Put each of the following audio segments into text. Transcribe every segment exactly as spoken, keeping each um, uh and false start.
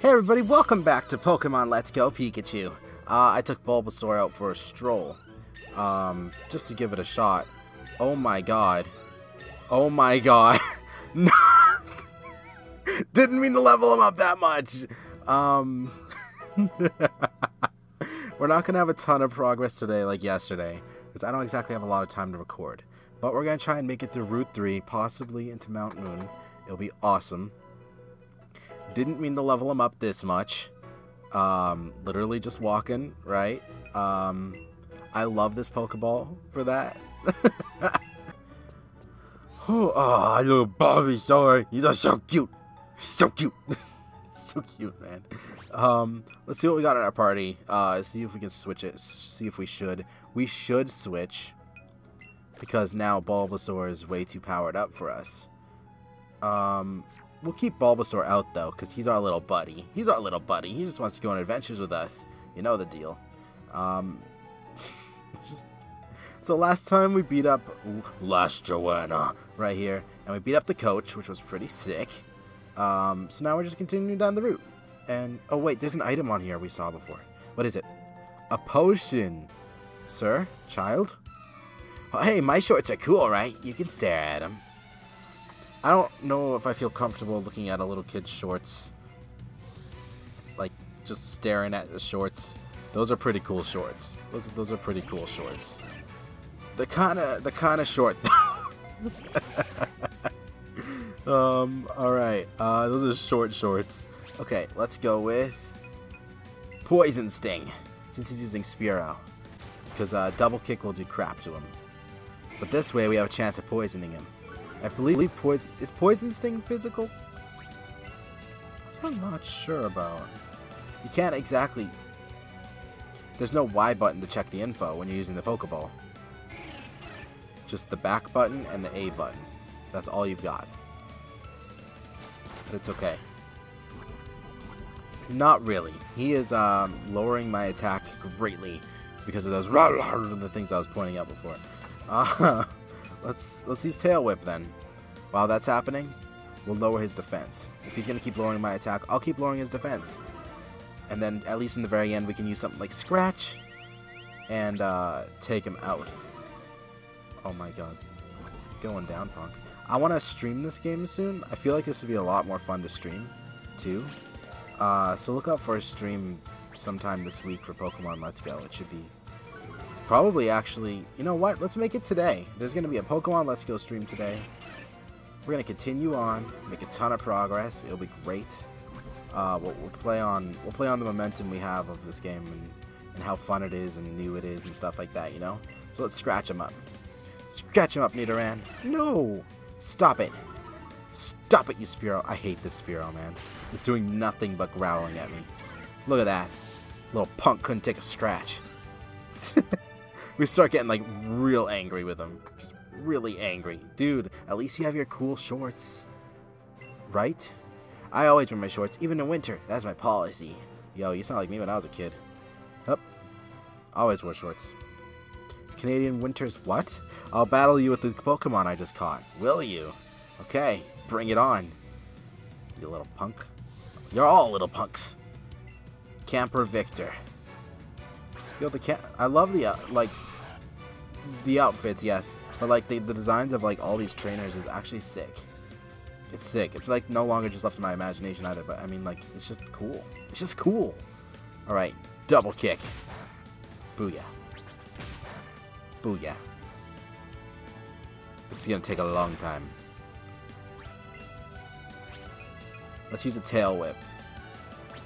Hey everybody, welcome back to Pokemon Let's Go Pikachu. Uh, I took Bulbasaur out for a stroll, um, just to give it a shot. Oh my god. Oh my god. No! Didn't mean to level him up that much! Um, we're not going to have a ton of progress today like yesterday, because I don't exactly have a lot of time to record. But we're going to try and make it through Route three, possibly into Mount Moon. It'll be awesome. Didn't mean to level him up this much. Um, literally just walking, right? Um, I love this Pokeball for that. Oh, oh, little Bobby, sorry. He's so cute. So cute. So cute, man. Um, let's see what we got in our party. Uh, see if we can switch it. See if we should. We should switch. Because now Bulbasaur is way too powered up for us. Um... We'll keep Bulbasaur out, though, because he's our little buddy. He's our little buddy. He just wants to go on adventures with us. You know the deal. Um, just, so last time we beat up Last Joanna right here, and we beat up the coach, which was pretty sick. Um, so now we're just continuing down the route. And, oh wait, there's an item on here we saw before. What is it? A potion, sir? Child? Oh, hey, my shorts are cool, right? You can stare at them. I don't know if I feel comfortable looking at a little kid's shorts. Like, just staring at the shorts. Those are pretty cool shorts. Those, those are pretty cool shorts. They're kinda, they're kinda short, though. um, alright. Uh, those are short shorts. Okay, let's go with Poison Sting, since he's using Spearow. Because uh, Double Kick will do crap to him. But this way we have a chance of poisoning him. I believe poison is Poison Sting physical? I'm not sure about. You can't exactly. There's no Y button to check the info when you're using the Pokeball. Just the back button and the A button. That's all you've got. But it's okay. Not really. He is um, lowering my attack greatly because of those rah, rah, rah, the things I was pointing out before. Uh, Let's let's use Tail Whip then. While that's happening, we'll lower his defense. If he's gonna keep lowering my attack, I'll keep lowering his defense. And then at least in the very end, we can use something like Scratch and uh, take him out. Oh my god, going down, punk. I want to stream this game soon. I feel like this would be a lot more fun to stream, too. Uh, so look out for a stream sometime this week for Pokemon Let's Go. It should be. Probably actually, you know what, let's make it today. There's going to be a Pokemon Let's Go stream today. We're going to continue on, make a ton of progress. It'll be great. Uh, we'll, we'll play on we'll play on the momentum we have of this game and, and how fun it is and new it is and stuff like that, you know? So let's scratch him up. Scratch him up, Nidoran. No! Stop it. Stop it, you Spearow. I hate this Spearow, man. It's doing nothing but growling at me. Look at that. Little punk couldn't take a scratch. We start getting, like, real angry with him. Just really angry. Dude, at least you have your cool shorts. Right? I always wear my shorts, even in winter. That's my policy. Yo, you sound like me when I was a kid. Up. Oh, always wore shorts. Canadian winters, what? I'll battle you with the Pokemon I just caught. Will you? Okay, bring it on. You little punk. You're all little punks. Camper Victor. Yo, the cat. I love the, uh, like... the outfits, yes, but like the, the designs of like all these trainers is actually sick. It's sick. It's like no longer just left to my imagination either, but I mean like it's just cool. It's just cool. Alright, double kick. Booyah. Booyah. This is gonna take a long time. Let's use a tail whip.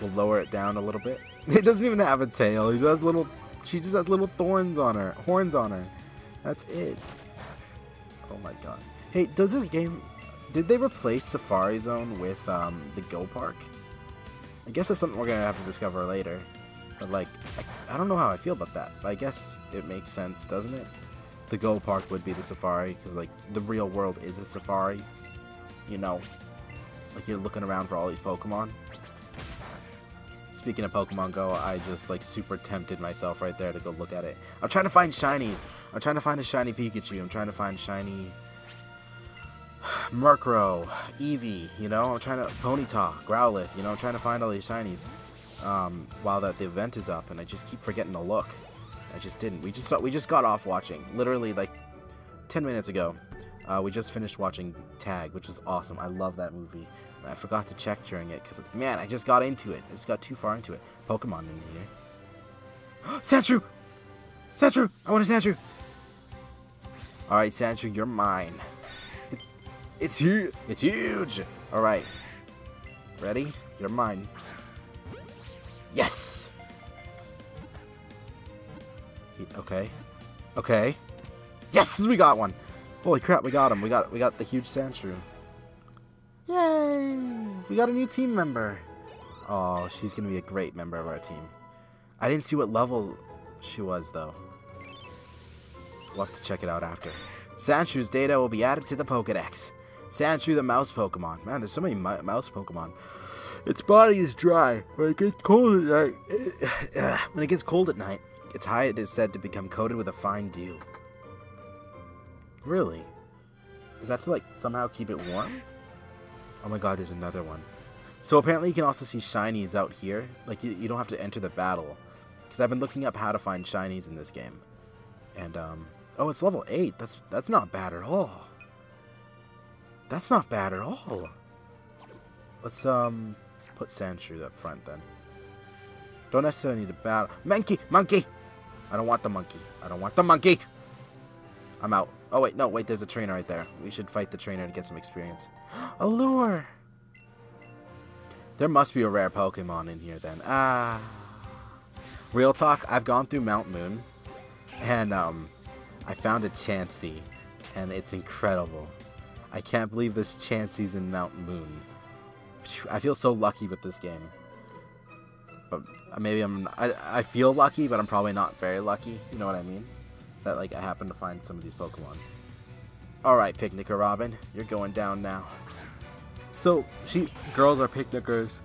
We'll lower it down a little bit. It doesn't even have a tail. He has little she just has little thorns on her. Horns on her. That's it. Oh my god. Hey, does this game... Did they replace Safari Zone with um, the Go Park? I guess that's something we're going to have to discover later. But like, I, I don't know how I feel about that. But I guess it makes sense, doesn't it? The Go Park would be the Safari. Because like, the real world is a Safari. You know? Like you're looking around for all these Pokemon. Speaking of Pokemon Go, I just, like, super tempted myself right there to go look at it. I'm trying to find shinies. I'm trying to find a shiny Pikachu. I'm trying to find shiny Murkrow, Eevee, you know, I'm trying to, Ponyta, Growlithe, you know, I'm trying to find all these shinies um, while that the event is up, and I just keep forgetting to look. I just didn't. We just we just got off watching, literally like ten minutes ago. Uh, we just finished watching Tag, which is awesome. I love that movie. And I forgot to check during it because, man, I just got into it. I just got too far into it. Pokemon in here. Sandshrew! Sandshrew! I want a Sandshrew! Alright, Sandshrew, you're mine. It, it's huge! It's huge! Alright. Ready? You're mine. Yes! Okay. Okay. Yes! We got one! Holy crap, we got him. We got we got the huge Sandshrew. Yay! We got a new team member. Oh, she's going to be a great member of our team. I didn't see what level she was, though. We'll have to check it out after. Sandshrew's data will be added to the Pokédex. Sandshrew, the mouse Pokemon. Man, there's so many mouse Pokemon. Its body is dry. When it gets cold at night... when it gets cold at night, its hide is said to become coated with a fine dew. Really? Is that to, like, somehow keep it warm? Oh my god, there's another one. So apparently you can also see shinies out here. Like, you, you don't have to enter the battle. Because I've been looking up how to find shinies in this game. And, um... oh, it's level eight. That's that's not bad at all. That's not bad at all. Let's, um... put Sandshrew up front, then. Don't necessarily need to battle. Mankey! Monkey! I don't want the monkey. I don't want the monkey! I'm out. Oh, wait, no, wait, there's a trainer right there. We should fight the trainer to get some experience. Allure! There must be a rare Pokemon in here, then. Ah. Real talk, I've gone through Mount Moon, and um, I found a Chansey, and it's incredible. I can't believe this Chansey's in Mount Moon. I feel so lucky with this game. But maybe I'm... I, I feel lucky, but I'm probably not very lucky. You know what I mean? That, like, I happen to find some of these Pokemon. Alright, Picnicker Robin. You're going down now. So, she, girls are picnickers.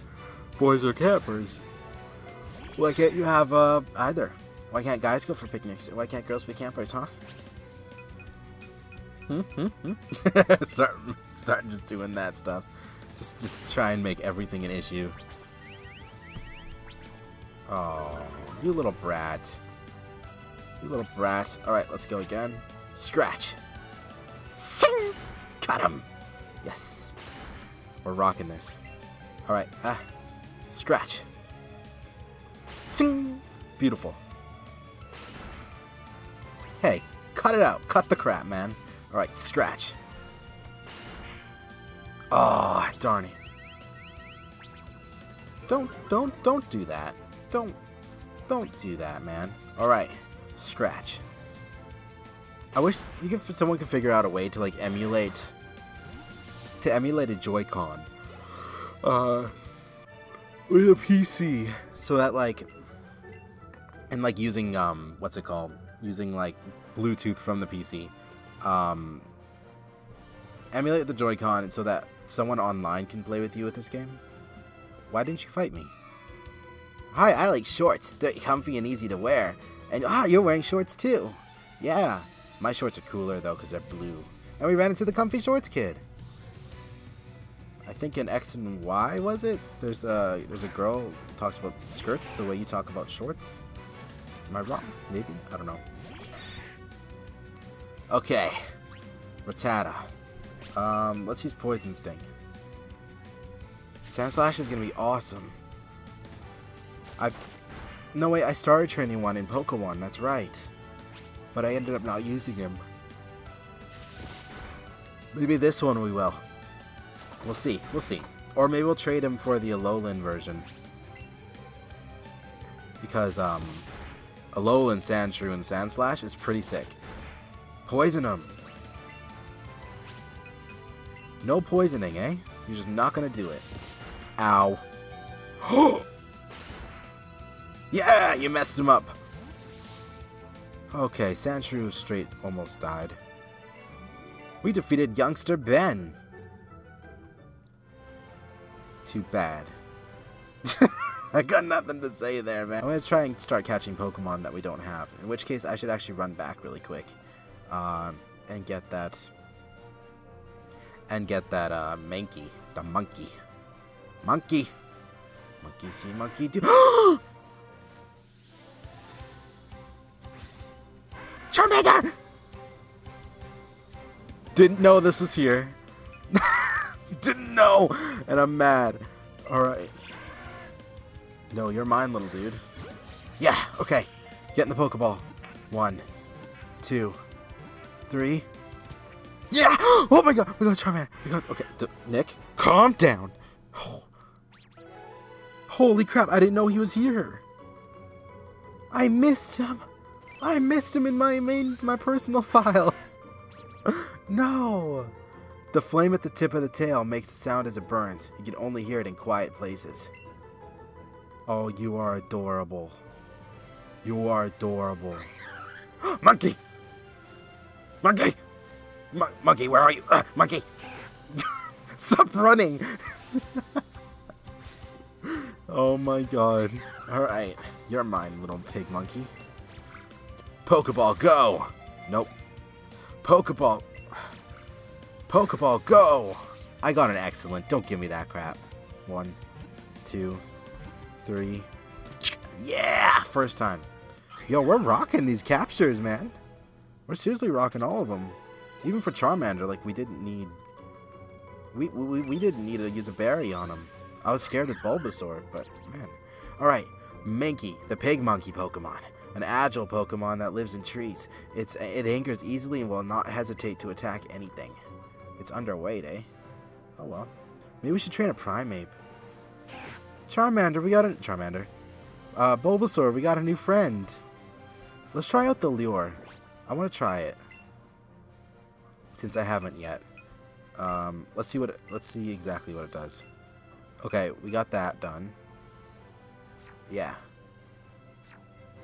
Boys are campers. Why can't you have, uh, either? Why can't guys go for picnics? Why can't girls be campers, huh? Hmm, hmm, hmm. start, start just doing that stuff. Just, just try and make everything an issue. Oh, you little brat. You little brat. Alright, let's go again. Scratch. Sing! Cut him! Yes. We're rocking this. Alright, ah. Scratch. Sing! Beautiful. Hey, cut it out. Cut the crap, man. Alright, scratch. Oh, darn it. Don't, don't, don't do that. Don't, don't do that, man. Alright. Scratch. I wish you could, someone could figure out a way to like emulate to emulate a Joy-Con uh, with a P C, so that like and like using um what's it called using like Bluetooth from the P C, um, emulate the Joy-Con so that someone online can play with you with this game. Why didn't you fight me? Hi, I like shorts. They're comfy and easy to wear. And, ah, you're wearing shorts, too. Yeah. My shorts are cooler, though, because they're blue. And we ran into the comfy shorts kid. I think in X and Y, was it? There's a, there's a girl who talks about skirts the way you talk about shorts. Am I wrong? Maybe? I don't know. Okay. Rattata. Um, let's use Poison Stink. Sandslash is going to be awesome. I've... No, wait, I started training one in Pokemon, that's right. But I ended up not using him. Maybe this one we will. We'll see, we'll see. Or maybe we'll trade him for the Alolan version. Because, um, Alolan Sand Shrew and Sandslash is pretty sick. Poison him! No poisoning, eh? You're just not gonna do it. Ow. Oh! Yeah, you messed him up. Okay, Sandshrew straight almost died. We defeated Youngster Ben. Too bad. I got nothing to say there, man. I'm gonna try and start catching Pokemon that we don't have. In which case, I should actually run back really quick, um, and get that and get that uh, Mankey, the monkey. Monkey! Monkey see, monkey do. Charmander! Didn't know this was here. Didn't know! And I'm mad. Alright. No, you're mine, little dude. Yeah, okay. Get in the Pokeball. One, two, three. Yeah! Oh my god! We got Charmander. We got. Okay, D Nick, calm down. Oh. Holy crap! I didn't know he was here. I missed him. I missed him in my main, my personal file. No. The flame at the tip of the tail makes a sound as it burns. You can only hear it in quiet places. Oh, you are adorable. You are adorable. Monkey! Monkey! Mon monkey, where are you? Uh, monkey! Stop running! Oh my god. Alright. You're mine, little pig monkey. Pokeball, go! Nope. Pokeball. Pokeball, go! I got an excellent. Don't give me that crap. One, two... three. Yeah! First time. Yo, we're rocking these captures, man. We're seriously rocking all of them. Even for Charmander, like, we didn't need... We, we, we didn't need to use a berry on him. I was scared with Bulbasaur, but, man. Alright, Mankey, the pig monkey Pokemon. An agile Pokemon that lives in trees. It's, it angers easily and will not hesitate to attack anything. It's underweight, eh? Oh, well. Maybe we should train a Primeape. Charmander, we got a... Charmander. Uh, Bulbasaur, we got a new friend. Let's try out the lure. I want to try it. Since I haven't yet. Um, let's see what... It, let's see exactly what it does. Okay, we got that done. Yeah.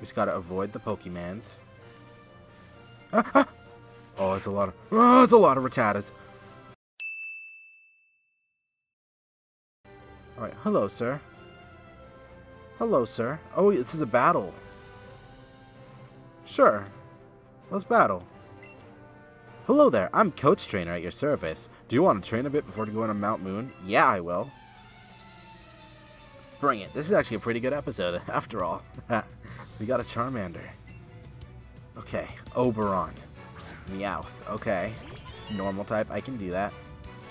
We just gotta avoid the Pokemans. Ah, ah. Oh, it's a lot of... Oh, it's a lot of Rattatas. Alright, hello, sir. Hello, sir. Oh, this is a battle. Sure. Let's battle. Hello there. I'm Coach Trainer at your service. Do you want to train a bit before going to Mount Moon? Yeah, I will. Bring it. This is actually a pretty good episode, after all. We got a Charmander. Okay. Oberon. Meowth. Okay. Normal type. I can do that.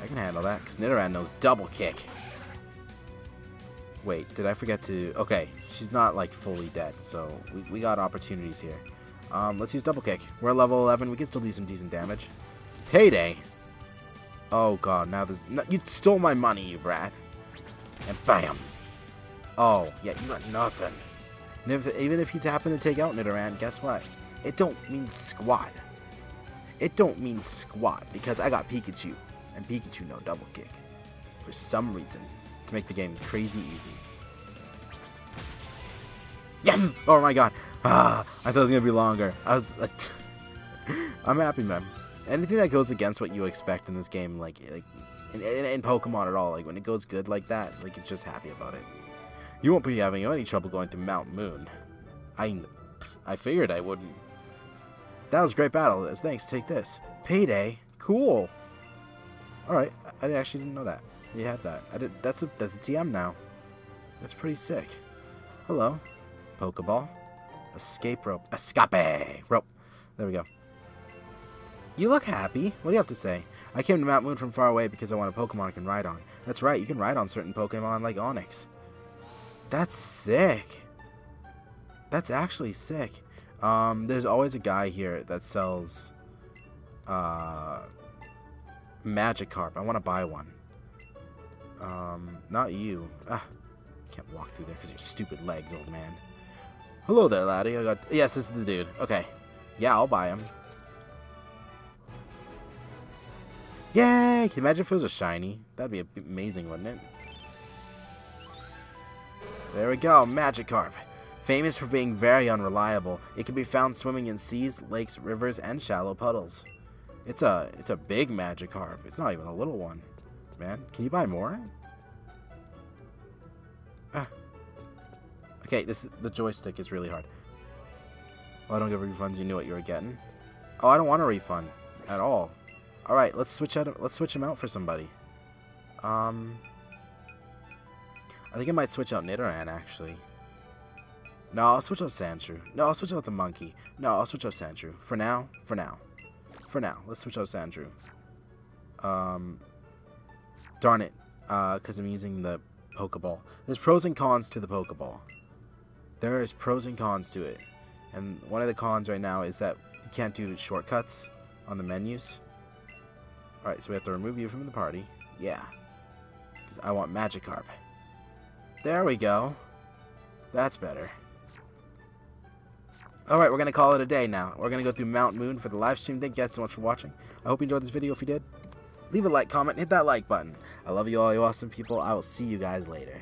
I can handle that, because Nidoran knows double kick. Wait, did I forget to... Okay, she's not, like, fully dead, so we, we got opportunities here. Um, let's use Double Kick. We're level eleven. We can still do some decent damage. Payday! Oh, God, now there's... No, you stole my money, you brat. And bam! Oh, yeah, you got nothing. And if, even if you happen to take out Nidoran, guess what? It don't mean squat. It don't mean squat, because I got Pikachu. And Pikachu no Double Kick. For some reason. To make the game crazy easy. Yes! Oh my god. Ah, I thought it was going to be longer. I was like... I'm happy, man. Anything that goes against what you expect in this game, like... like in, in, in Pokemon at all, like when it goes good like that, like you're just happy about it. You won't be having any trouble going to Mount Moon. I... I figured I wouldn't. That was a great battle. Thanks, take this. Payday? Cool. Alright, I actually didn't know that. You had that. I did. That's a that's a T M now. That's pretty sick. Hello, Pokeball, escape rope, escape rope. There we go. You look happy. What do you have to say? I came to Mount Moon from far away because I want a Pokemon I can ride on. That's right. You can ride on certain Pokemon like Onix. That's sick. That's actually sick. Um, there's always a guy here that sells uh, Magikarp. I want to buy one. Um, not you. Ah, can't walk through there because your stupid legs, old man. Hello there, laddie. I got... Yes, this is the dude. Okay. Yeah, I'll buy him. Yay! Can you imagine if it was a shiny? That'd be amazing, wouldn't it? There we go. Magikarp. Famous for being very unreliable. It can be found swimming in seas, lakes, rivers, and shallow puddles. It's a, it's a big Magikarp. It's not even a little one. Man, can you buy more? Ah. Okay, this the joystick is really hard. Oh, I don't give refunds. You knew what you were getting. Oh, I don't want a refund at all. All right, let's switch out. Let's switch him out for somebody. Um, I think I might switch out Nidoran actually. No, I'll switch out Sandshrew. No, I'll switch out the Mankey. No, I'll switch out Sandshrew. For now, for now, for now. Let's switch out Sandshrew. Um, darn it, uh, because I'm using the Pokeball. There's pros and cons to the Pokeball. There is pros and cons to it, and one of the cons right now is that you can't do shortcuts on the menus. All right, so we have to remove you from the party. Yeah, because I want Magikarp. There we go. That's better. Alright, we're going to call it a day now. We're going to go through Mount Moon for the live stream. Thank you guys so much for watching. I hope you enjoyed this video. If you did, leave a like, comment, hit that like button. I love you all, you awesome people. I will see you guys later.